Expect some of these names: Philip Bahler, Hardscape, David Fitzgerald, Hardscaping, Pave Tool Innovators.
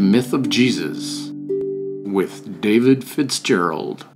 The Myth of Jesus with David Fitzgerald.